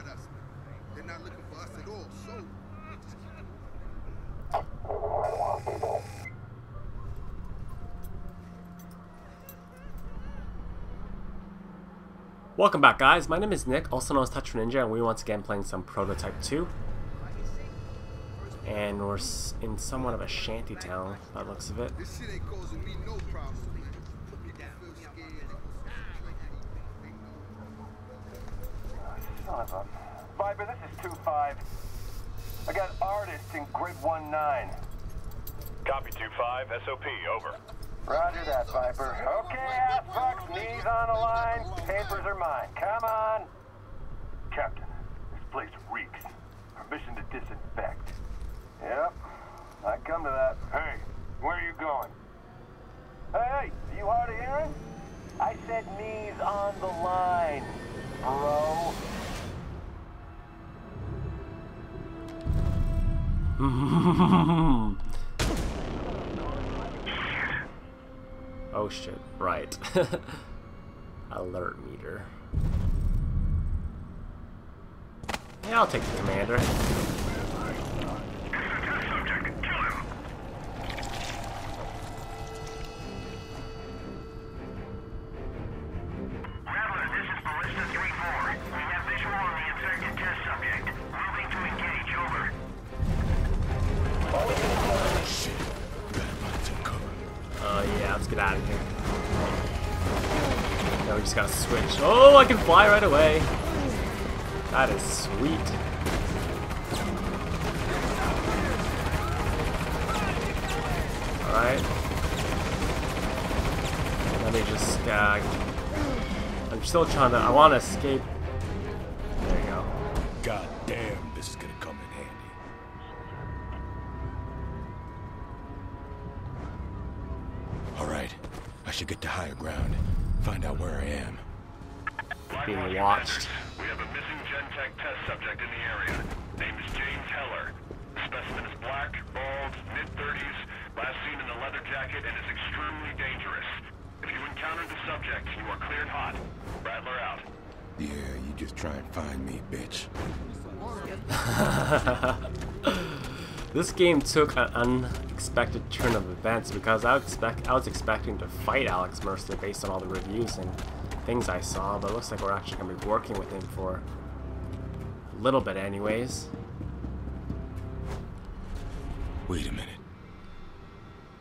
about us. They're not looking for us at all, so we just keep moving. Welcome back, guys. My name is Nick, also known as TetraNinja, and we're once again playing some Prototype 2. And we're in somewhat of a shanty town, by the looks of it. This shit ain't causing me no problems, man. Put me down. Viper, this is 2-5. I got artists in grid 1-9. Copy 2-5, SOP, over. Roger that, Viper. Okay, ass fucks, knees on the line. Papers are mine. Come on. Captain, this place reeks. Permission to disinfect. Yep, I come to that. Hey, where are you going? Hey, hey, you hard of hearing? I said knees on the line, bro. Oh shit, right. Alert meter. Yeah, I'll take the commander. Gotta switch. Oh, I can fly right away. That is sweet. Alright. Let me just, I'm still trying to, I want to escape. There you go. God damn, this is gonna come in handy. Alright, I should get to higher ground. Find out where I am. Being watched. We have a missing Gentek test subject in the area. Name is Jane Teller. The specimen is black, bald, mid-30s, last seen in a leather jacket, and is extremely dangerous. If you encounter the subject, you are cleared hot. Rattler out. Yeah, you just try and find me, bitch. This game took an unexpected turn of events because I was expecting to fight Alex Mercer based on all the reviews and things I saw, but it looks like we're actually going to be working with him for a little bit anyways. Wait a minute.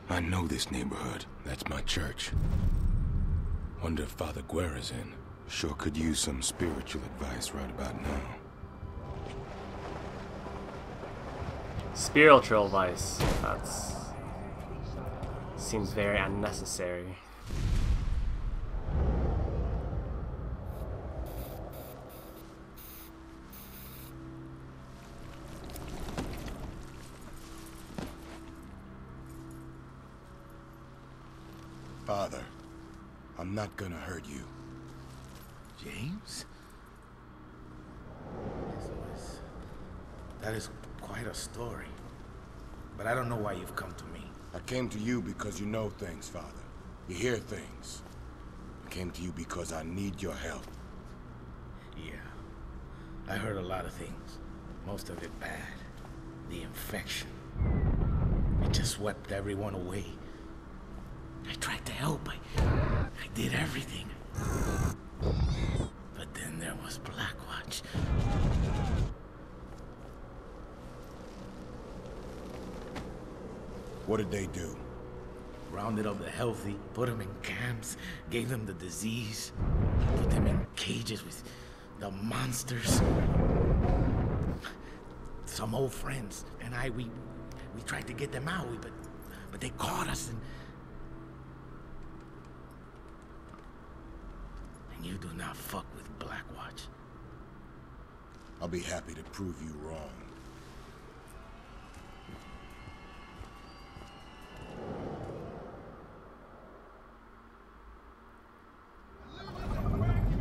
I know this neighborhood. That's my church. Wonder if Father Guerra's in. Sure could use some spiritual advice right about now. Spiritual advice. That seems very unnecessary. Father, I'm not gonna hurt you. James? That is quite a story, but I don't know why you've come to me. I came to you because you know things, Father. You hear things. I came to you because I need your help. Yeah, I heard a lot of things, most of it bad. The infection. It just swept everyone away. I tried to help. I did everything. But then there was Blackwatch. What did they do? Rounded up the healthy, put them in camps, gave them the disease, put them in cages with the monsters. Some old friends and I, we tried to get them out, but they caught us and you do not fuck with Blackwatch. I'll be happy to prove you wrong.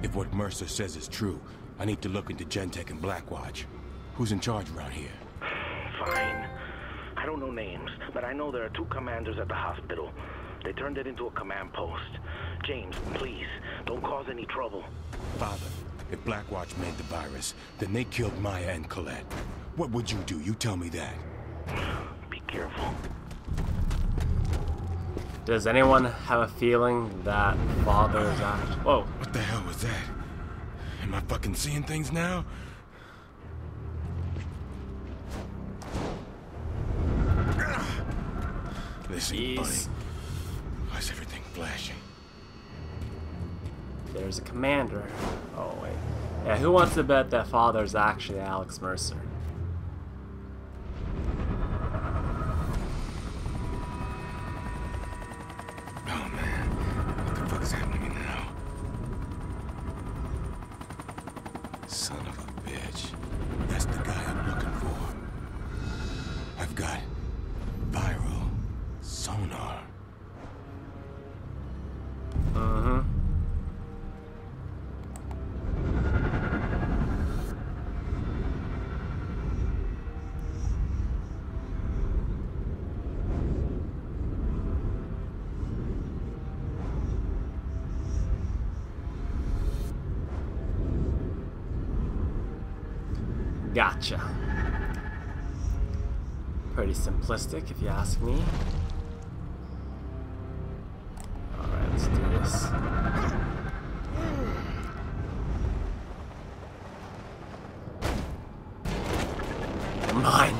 If what Mercer says is true, I need to look into Gentek and Blackwatch. Who's in charge around here? Fine. I don't know names, but I know there are two commanders at the hospital. They turned it into a command post. James, please, don't cause any trouble. Father, If Blackwatch made the virus, then they killed Maya and Colette. What would you do? You tell me that. Be careful. Does anyone have a feeling that Father is after? Whoa. What the hell was that? Am I fucking seeing things now? This ain't funny. Why is everything flashing? There's a commander. Oh, wait. Yeah, who wants to bet that Father's actually Alex Mercer? Oh, man. What the fuck is happening now? Son of a bitch. That's the guy I'm looking for. I've got viral sonar. Mm-hmm. Gotcha. Pretty simplistic, if you ask me. All right, let's do this. Mine.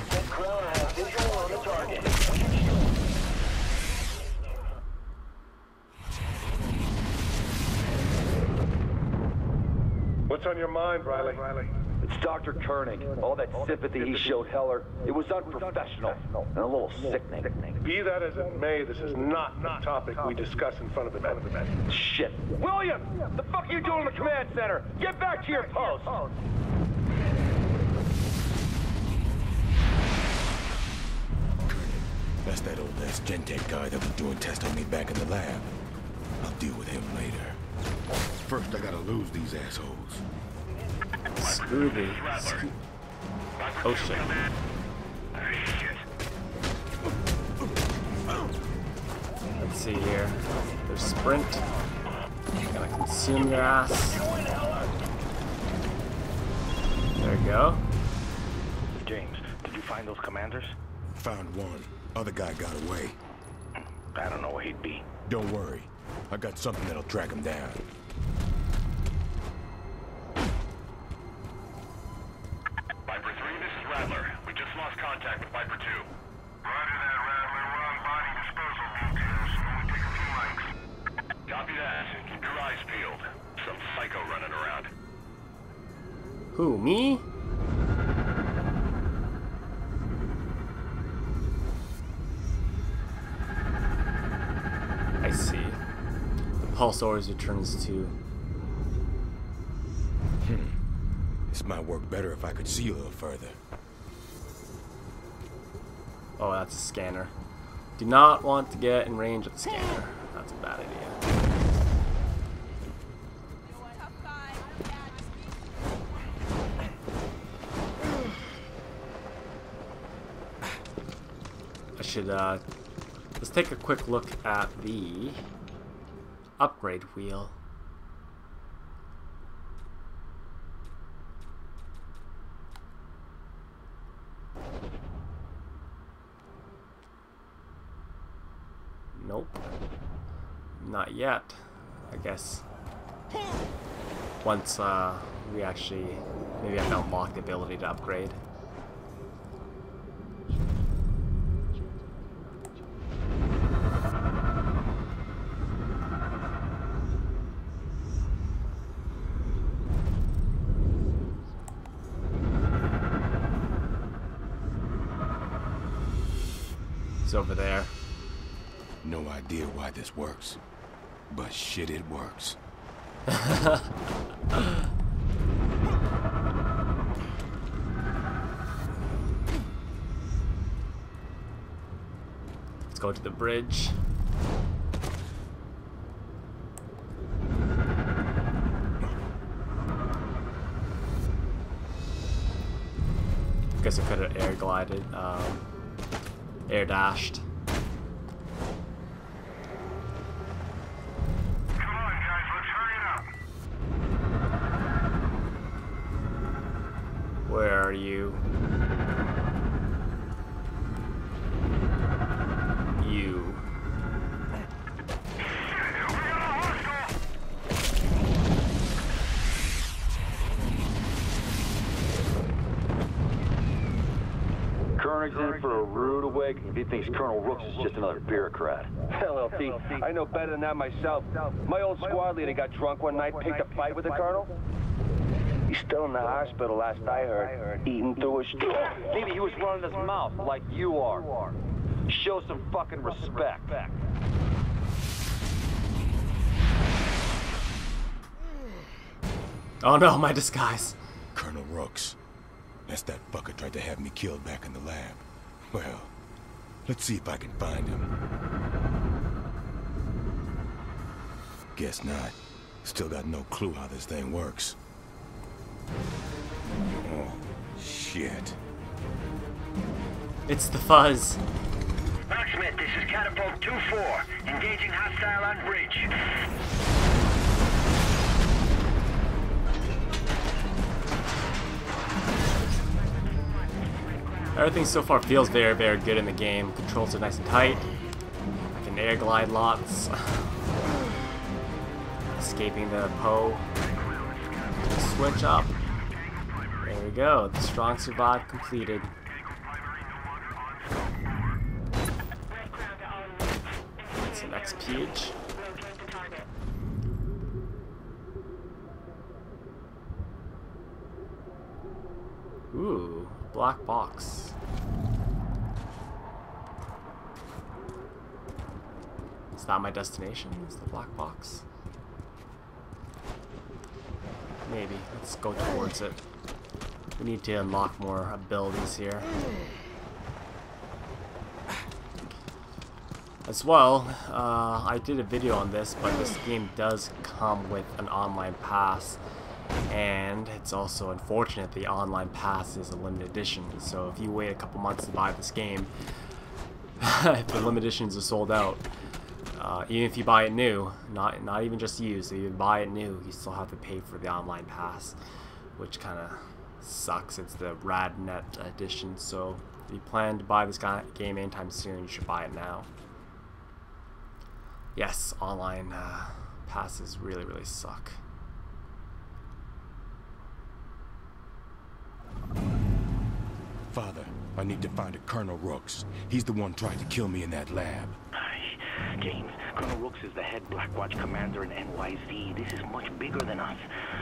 What's on your mind, Riley? It's Dr. Koenig. All that sympathy he showed Heller, it was unprofessional and a little sickening. Be that as it may, this is not the topic we discuss in front of the men. Shit. William! The fuck are you doing in the command center? Get back to your post! Koenig, that's that old-ass Gentek guy that was doing tests on me back in the lab. I'll deal with him later. First, I gotta lose these assholes. Scooby. Oh shit. Let's see here. There's sprint. I'm gonna consume your ass. There we go. James, did you find those commanders? Found one. Other guy got away. I don't know where he'd be. Don't worry. I got something that'll track him down. Who, me? I see. The pulse always returns to... This might work better if I could see a little further. Oh, that's a scanner. Do not want to get in range of the scanner. That's a bad idea. Let's take a quick look at the upgrade wheel. Nope. Not yet, I guess. Once we actually, maybe I've unlocked the ability to upgrade. Over there. No idea why this works, but shit, it works. Let's go to the bridge. I guess I could have air glided. Air dashed. Come on, guys, let's hurry it up. you? You. Koenig's in for a rude awakening if he thinks Colonel Rooks is just another bureaucrat. Hell, LT, I know better than that myself. My old squad leader got drunk one night, picked a fight with the Colonel. He's still in the hospital, last I heard, eating through his... Maybe he was running his mouth, like you are. Show some fucking respect. Oh no, my disguise. Colonel Rooks. That's that fucker tried to have me killed back in the lab. Well, let's see if I can find him. Guess not. Still got no clue how this thing works. Oh, shit. It's the fuzz. Locksmith, this is Catapult 2-4. Engaging hostile on bridge. Everything so far feels very, very good in the game. Controls are nice and tight. I can air glide lots. Escaping the PO. Switch up. There we go. The strong survive completed. That's the next page. Ooh, black box. It's not my destination, it's the black box. Maybe. Let's go towards it. We need to unlock more abilities here. As well, I did a video on this, but this game does come with an online pass. And it's also unfortunate the online pass is a limited edition. So if you wait a couple months to buy this game, if the limited editions are sold out, even if you buy it new, not even just used, if you buy it new, you still have to pay for the online pass, which kind of sucks. It's the RadNet edition, so if you plan to buy this game anytime soon, you should buy it now. Yes, online passes really, really suck. Father, I need to find a Colonel Rooks. He's the one trying to kill me in that lab. James, Colonel Rooks is the head Blackwatch commander in NYZ. This is much bigger than us.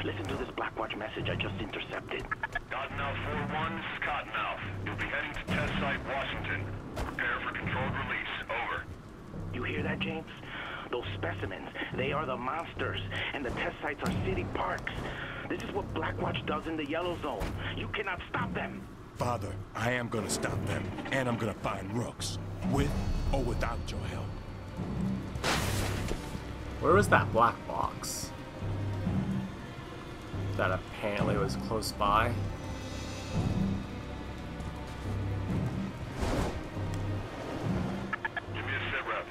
Listen to this Blackwatch message I just intercepted. Cottonmouth 4-1, Cottonmouth. You'll be heading to test site Washington. Prepare for controlled release. Over. You hear that, James? Those specimens, they are the monsters, and the test sites are city parks. This is what Blackwatch does in the Yellow Zone. You cannot stop them. Father, I am gonna stop them, and I'm gonna find Rooks. With or without your help. Where was that black box? That apparently was close by. Give me a sit rep,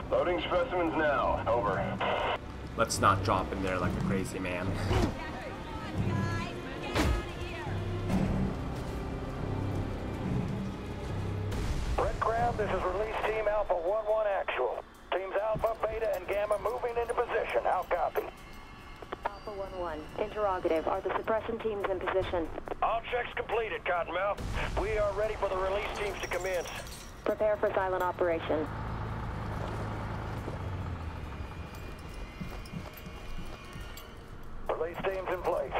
over. Loading specimens now, over. Let's not drop in there like a crazy man. Red Crown, this is release team Alpha 1-1 actual. Teams Alpha, Beta, and Gamma moving into position. How copy? Alpha 1-1. Interrogative. Are the suppression teams in position? All checks completed, Cottonmouth. We are ready for the release teams to commence. Prepare for silent operation. Release teams in place.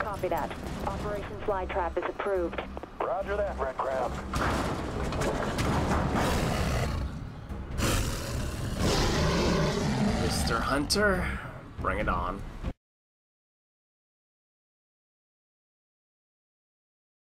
Copy that. Operation Flytrap is approved. Roger that, Red Crown. Mr. Hunter, bring it on.